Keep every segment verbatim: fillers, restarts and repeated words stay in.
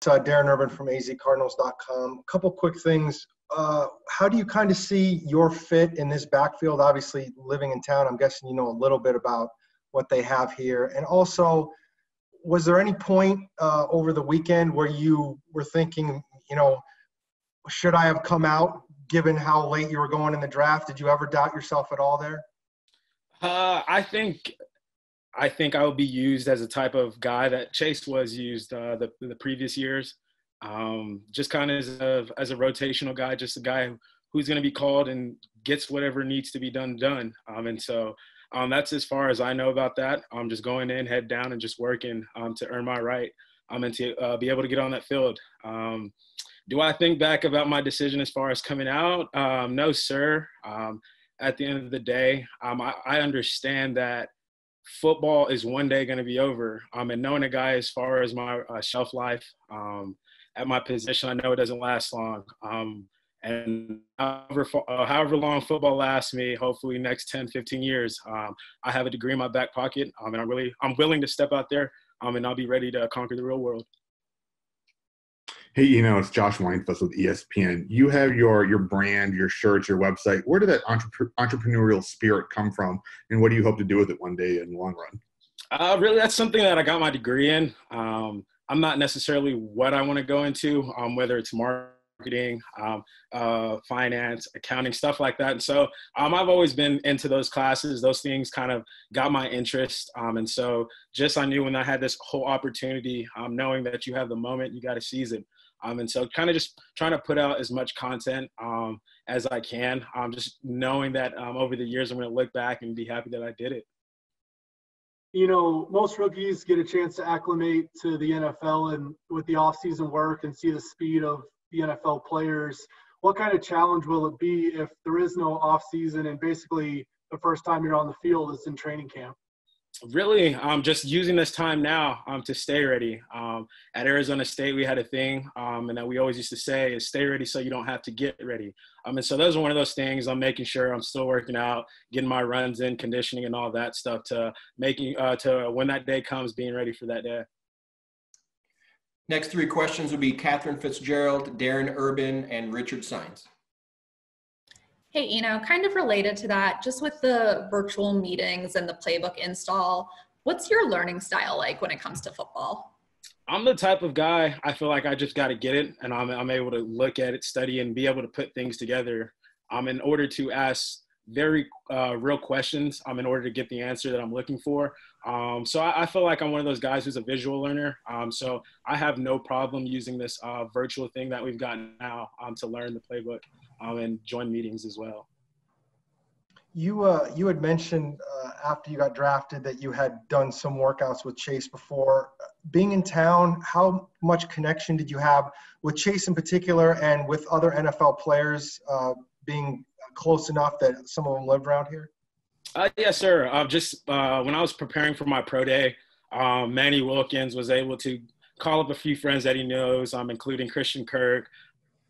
It's uh, Darren Urban from A Z Cardinals dot com. A couple quick things. Uh, how do you kind of see your fit in this backfield? Obviously, living in town, I'm guessing you know a little bit about what they have here. And also, was there any point uh, over the weekend where you were thinking, you know, should I have come out given how late you were going in the draft? Did you ever doubt yourself at all there? Uh, I think I think I would be used as a type of guy that Chase was used uh, the, the previous years. Um, just kind of as a, as a rotational guy, just a guy who's going to be called and gets whatever needs to be done, done. Um, and so um, that's as far as I know about that. I'm just going in, head down, and just working um, to earn my right um, and to uh, be able to get on that field. Um, do I think back about my decision as far as coming out? Um, no, sir. Um, at the end of the day, um, I, I understand that football is one day going to be over. Um, and knowing a guy as far as my uh, shelf life, um, at my position, I know it doesn't last long. Um, and however, uh, however long football lasts me, hopefully next ten, fifteen years, um, I have a degree in my back pocket. Um, and I'm really, I'm willing to step out there um, and I'll be ready to conquer the real world. Hey, you know, it's Josh Weinfuss with E S P N. You have your, your brand, your shirts, your website. Where did that entrep- entrepreneurial spirit come from? And what do you hope to do with it one day in the long run? Uh, really, that's something that I got my degree in. Um, I'm not necessarily what I want to go into, um, whether it's marketing, um, uh, finance, accounting, stuff like that. And so um, I've always been into those classes. Those things kind of got my interest. Um, and so just I knew when I had this whole opportunity, um, knowing that you have the moment, you got to seize it. Um, and so kind of just trying to put out as much content um, as I can, um, just knowing that um, over the years, I'm going to look back and be happy that I did it. You know, most rookies get a chance to acclimate to the N F L and with the offseason work and see the speed of the N F L players. What kind of challenge will it be if there is no offseason and basically the first time you're on the field is in training camp? Really, um, just using this time now um, to stay ready. Um, at Arizona State, we had a thing, um, and that we always used to say is stay ready so you don't have to get ready. Um, and so those are one of those things. I'm making sure I'm still working out, getting my runs in, conditioning, and all that stuff to making uh, to when that day comes, being ready for that day. Next three questions will be Catherine Fitzgerald, Darren Urban, and Richard Signs. Hey, Eno, kind of related to that, just with the virtual meetings and the playbook install, what's your learning style like when it comes to football? I'm the type of guy, I feel like I just got to get it, and I'm, I'm able to look at it, study, and be able to put things together um, in order to ask very uh, real questions um, in order to get the answer that I'm looking for. Um, so I, I feel like I'm one of those guys who's a visual learner. Um, so I have no problem using this uh, virtual thing that we've got now um, to learn the playbook. Um, and join meetings as well. You uh, you had mentioned uh, after you got drafted that you had done some workouts with Chase before. Being in town, how much connection did you have with Chase in particular and with other N F L players uh, being close enough that some of them lived around here? Uh, yes, sir. Uh, just uh, when I was preparing for my pro day, um, Manny Wilkins was able to call up a few friends that he knows, um, including Christian Kirk,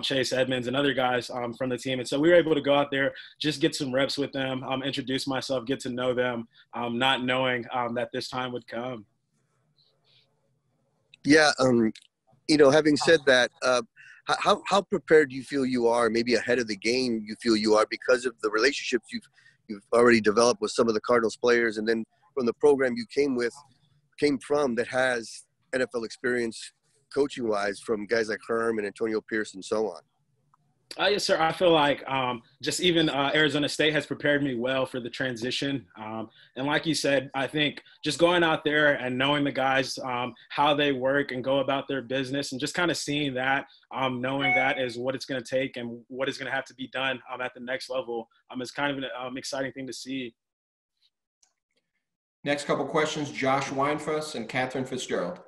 Chase Edmonds, and other guys um, from the team. And so we were able to go out there, just get some reps with them, um, introduce myself, get to know them, um, not knowing um, that this time would come. Yeah, um, you know, having said that, uh, how, how prepared do you feel you are, maybe ahead of the game you feel you are because of the relationships you've, you've already developed with some of the Cardinals players and then from the program you came with, came from that has N F L experience coaching-wise from guys like Herm and Antonio Pierce and so on? Uh, yes, sir. I feel like um, just even uh, Arizona State has prepared me well for the transition. Um, and like you said, I think just going out there and knowing the guys, um, how they work and go about their business and just kind of seeing that, um, knowing that is what it's going to take and what is going to have to be done um, at the next level. Um, it's kind of an um, exciting thing to see. Next couple questions, Josh Weinfuss and Catherine Fitzgerald.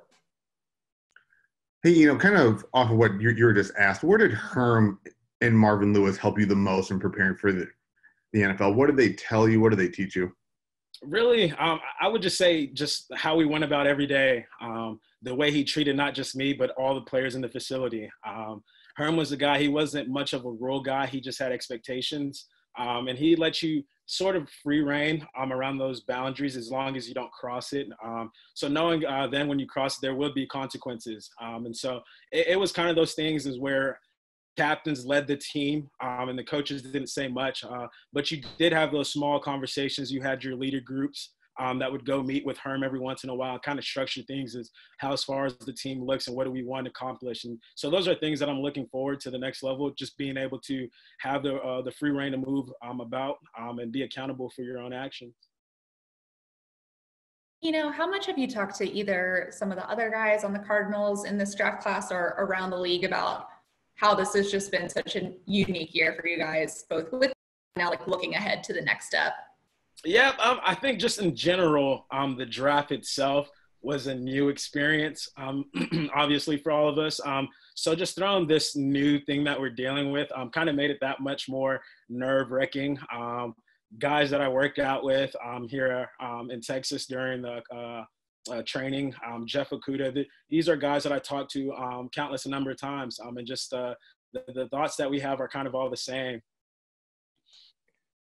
Hey, you know, kind of off of what you, you were just asked, where did Herm and Marvin Lewis help you the most in preparing for the, the N F L? What did they tell you? What did they teach you? Really, um, I would just say just how we went about every day, um, the way he treated not just me, but all the players in the facility. Um, Herm was a guy, he wasn't much of a rule guy. He just had expectations. Um, and he lets you sort of free reign um, around those boundaries as long as you don't cross it. Um, so knowing uh, then when you cross, there will be consequences. Um, and so it, it was kind of those things is where captains led the team um, and the coaches didn't say much, uh, but you did have those small conversations. You had your leader groups um, that would go meet with Herm every once in a while, kind of structure things as how as far as the team looks and what do we want to accomplish. And so those are things that I'm looking forward to the next level, just being able to have the, uh, the free reign to move um, about um, and be accountable for your own actions. You know, how much have you talked to either some of the other guys on the Cardinals in this draft class or around the league about how this has just been such a unique year for you guys, both with now like looking ahead to the next step? Yeah, um, I think just in general, um, the draft itself was a new experience, um, obviously for all of us. Um, so just throwing this new thing that we're dealing with um, kind of made it that much more nerve-wracking. Um, guys that I worked out with um, here um, in Texas during the uh, Uh, training, um, Jeff Okuda. The, these are guys that I talked to um, countless number of times, um, and just uh, the, the thoughts that we have are kind of all the same.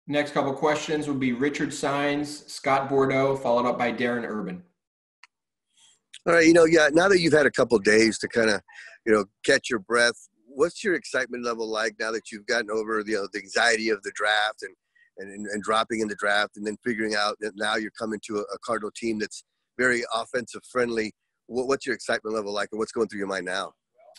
Next couple questions would be Richard Signs, Scott Bordeaux, followed up by Darren Urban. All right, you know, yeah, now that you've had a couple of days to kind of, you know, catch your breath, what's your excitement level like now that you've gotten over the, you know, the anxiety of the draft and, and, and dropping in the draft and then figuring out that now you're coming to a, a Cardinal team that's very offensive friendly? What's your excitement level like, and what's going through your mind now?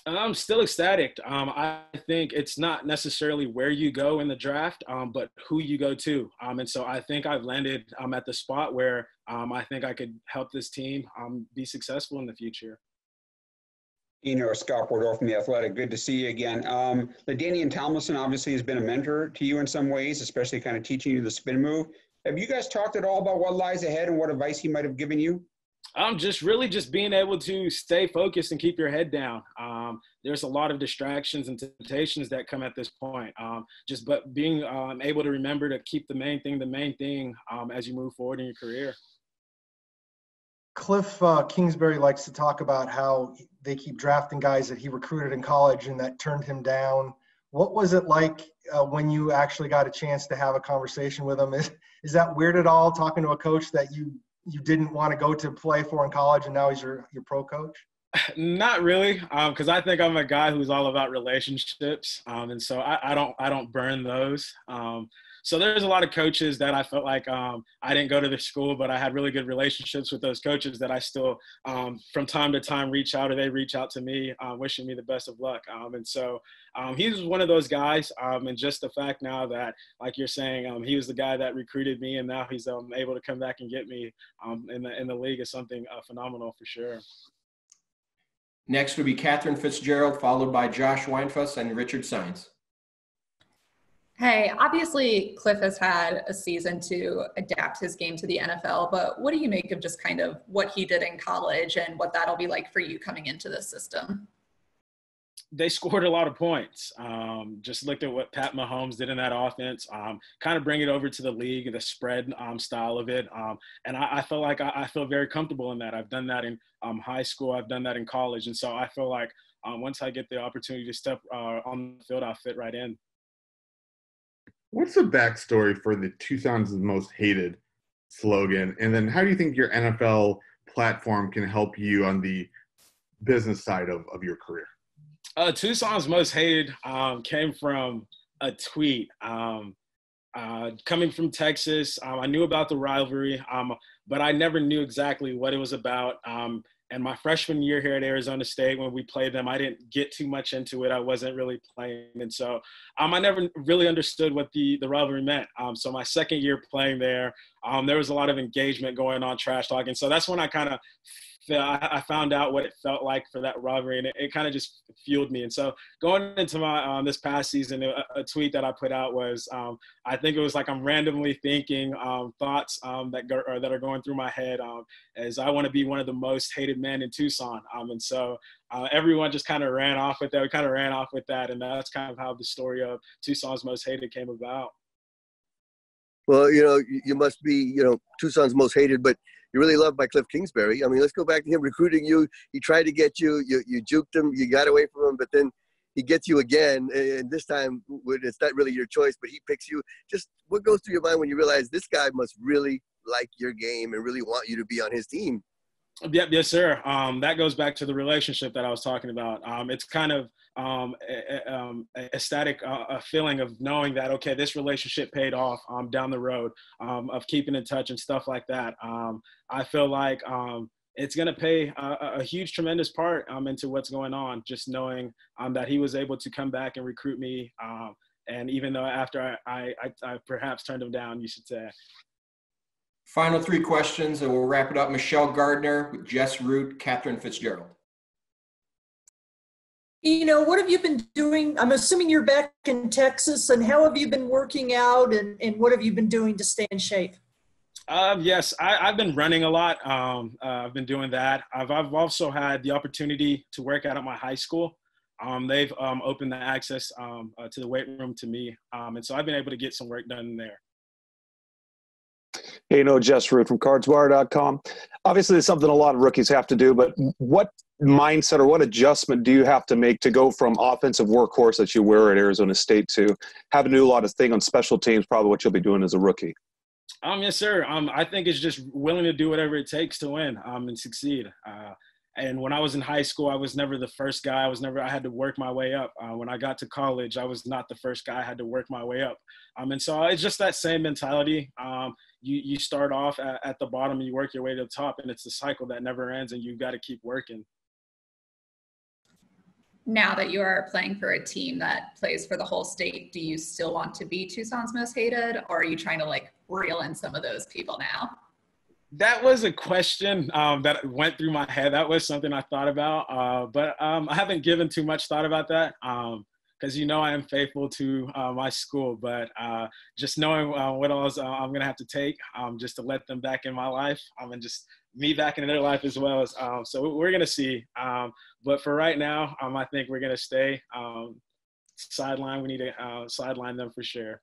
I'm still ecstatic. Um, I think it's not necessarily where you go in the draft, um, but who you go to. Um, and so I think I've landed um, at the spot where um, I think I could help this team um, be successful in the future. You know, Scott Bordeaux from The Athletic, good to see you again. Um, the Danian Tomlinson obviously has been a mentor to you in some ways, especially kind of teaching you the spin move. Have you guys talked at all about what lies ahead and what advice he might have given you? I'm um, just really just being able to stay focused and keep your head down. Um, there's a lot of distractions and temptations that come at this point. Um, just but being um, able to remember to keep the main thing the main thing um, as you move forward in your career. Kliff uh, Kingsbury likes to talk about how they keep drafting guys that he recruited in college and that turned him down. What was it like uh, when you actually got a chance to have a conversation with him? Is, is that weird at all, talking to a coach that you – you didn't want to go to play for in college and now he's your, your pro coach? Not really. Um, cause I think I'm a guy who's all about relationships. Um, and so I, I don't, I don't burn those. Um, so there's a lot of coaches that I felt like um, I didn't go to the school, but I had really good relationships with those coaches that I still um, from time to time reach out, or they reach out to me uh, wishing me the best of luck. Um, and so um, he was one of those guys. Um, and just the fact now that, like you're saying, um, he was the guy that recruited me and now he's um, able to come back and get me um, in the, in the league is something uh, phenomenal for sure. Next would be Catherine Fitzgerald, followed by Josh Weinfuss and Richard Signs. Hey, obviously Kliff has had a season to adapt his game to the N F L, but what do you make of just kind of what he did in college and what that'll be like for you coming into this system? They scored a lot of points. Um, just looked at what Pat Mahomes did in that offense, um, kind of bring it over to the league, the spread um, style of it. Um, and I, I feel like I, I feel very comfortable in that. I've done that in um, high school. I've done that in college. And so I feel like um, once I get the opportunity to step uh, on the field, I'll fit right in. What's the backstory for the two thousands most hated slogan? And then how do you think your N F L platform can help you on the business side of, of your career? Uh, Tucson's most hated um, came from a tweet. Um, uh, coming from Texas, um, I knew about the rivalry, um, but I never knew exactly what it was about. Um, and my freshman year here at Arizona State, when we played them, I didn't get too much into it. I wasn't really playing. And so um, I never really understood what the, the rivalry meant. Um, so my second year playing there, um, there was a lot of engagement going on, trash talking. So that's when I kind of I found out what it felt like for that rivalry, and it, it kind of just fueled me. And so going into my um, this past season, a, a tweet that I put out was, um, I think it was like I'm randomly thinking um, thoughts um, that go, or that are going through my head um, as I want to be one of the most hated men in Tucson. Um, and so uh, everyone just kind of ran off with that. We kind of ran off with that, and that's kind of how the story of Tucson's most hated came about. Well, you know, you must be, you know, Tucson's most hated, but you're really loved by Kliff Kingsbury. I mean, let's go back to him recruiting you. He tried to get you. You, you juked him. You got away from him. But then he gets you again, and this time it's not really your choice, but he picks you. Just what goes through your mind when you realize this guy must really like your game and really want you to be on his team? Yep, yes, sir. Um, that goes back to the relationship that I was talking about. Um, it's kind of um, a, um, a ecstatic uh, a feeling of knowing that, okay, this relationship paid off um, down the road, um, of keeping in touch and stuff like that. Um, I feel like um, it's going to pay a, a huge, tremendous part um, into what's going on, just knowing um, that he was able to come back and recruit me. Um, and even though after I, I, I, I perhaps turned him down, you should say. Final three questions, and we'll wrap it up. Michelle Gardner, Jess Root, Catherine Fitzgerald. You know, what have you been doing? I'm assuming you're back in Texas, and how have you been working out, and, and what have you been doing to stay in shape? Um, yes, I, I've been running a lot. Um, uh, I've been doing that. I've, I've also had the opportunity to work out at my high school. Um, they've um, opened the access um, uh, to the weight room to me, um, and so I've been able to get some work done there. Hey, you know, Jess Root from cards wire dot com. Obviously, it's something a lot of rookies have to do, but what mindset or what adjustment do you have to make to go from offensive workhorse that you were at Arizona State to having to do a lot of thing on special teams, probably what you'll be doing as a rookie? Um, yes, sir. Um, I think it's just willing to do whatever it takes to win um, and succeed. Uh, and when I was in high school, I was never the first guy. I was never – I had to work my way up. Uh, when I got to college, I was not the first guy. I had to work my way up. Um, and so it's just that same mentality. Um, You, you start off at, at the bottom and you work your way to the top, and it's a cycle that never ends, and you've got to keep working. Now that you are playing for a team that plays for the whole state, do you still want to be Tucson's most hated, or are you trying to, like, reel in some of those people now? That was a question um, that went through my head. That was something I thought about, uh, but um, I haven't given too much thought about that. Um, Because you know I am faithful to uh, my school, but uh, just knowing uh, what else uh, I'm gonna have to take, um, just to let them back in my life, um, and just me back in their life as well. As, um, so we're gonna see. Um, but for right now, um, I think we're gonna stay um, sideline. We need to uh, sideline them for sure.